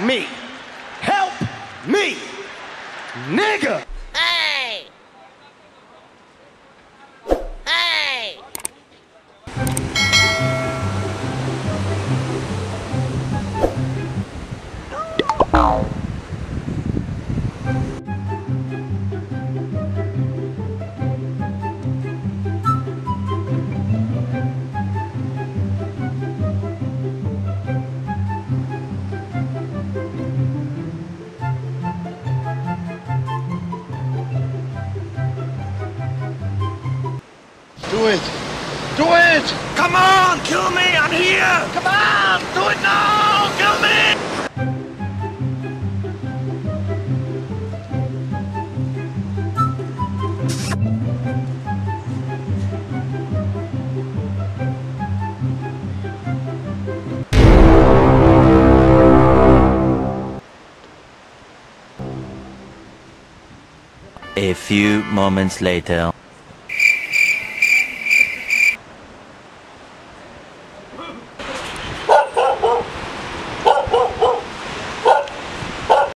me. Help me. Nigga. Hey. Hey. Do it! Do it! Come on! Kill me! I'm here! Come on! Do it now! Kill me! A few moments later.